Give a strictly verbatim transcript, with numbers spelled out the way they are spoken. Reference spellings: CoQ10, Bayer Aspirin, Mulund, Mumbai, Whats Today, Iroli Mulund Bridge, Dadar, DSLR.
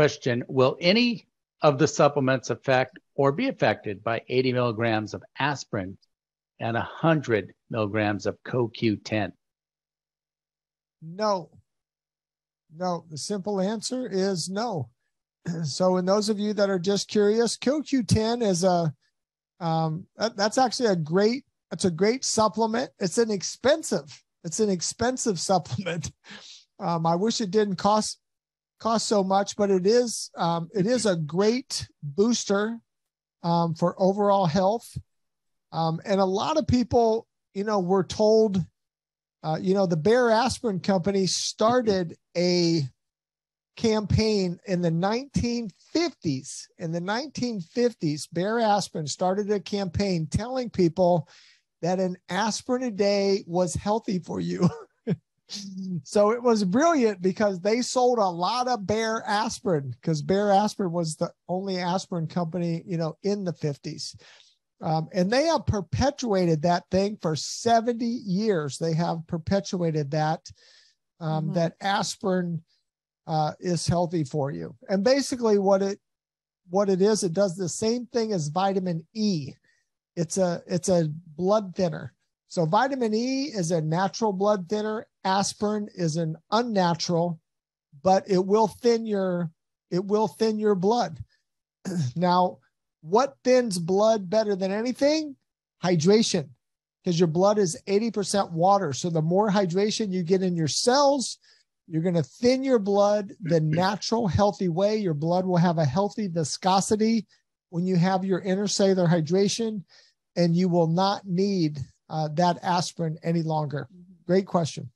Question, will any of the supplements affect or be affected by eighty milligrams of aspirin and one hundred milligrams of co Q ten? No. No. The simple answer is no. So in those of you that are just curious, co Q ten is a, um, that, that's actually a great, it's a great supplement. It's an expensive, it's an expensive supplement. Um, I wish it didn't cost cost so much, but it is, um, it is a great booster um, for overall health. Um, and a lot of people, you know, were told, uh, you know, the Bayer Aspirin company started a campaign in the nineteen fifties. In the nineteen fifties, Bayer Aspirin started a campaign telling people that an aspirin a day was healthy for you. So it was brilliant because they sold a lot of Bayer Aspirin because Bayer Aspirin was the only aspirin company, you know, in the fifties. Um, and they have perpetuated that thing for seventy years. They have perpetuated that, um, mm-hmm. that aspirin uh, is healthy for you. And basically what it, what it is, it does the same thing as vitamin E. It's a, it's a blood thinner. So vitamin E is a natural blood thinner. Aspirin is an unnatural, but it will thin your, it will thin your blood. Now, what thins blood better than anything? Hydration, because your blood is eighty percent water. So the more hydration you get in your cells, you're going to thin your blood the natural, healthy way. Your blood will have a healthy viscosity when you have your intercellular hydration, and you will not need Uh, that aspirin any longer. Great question.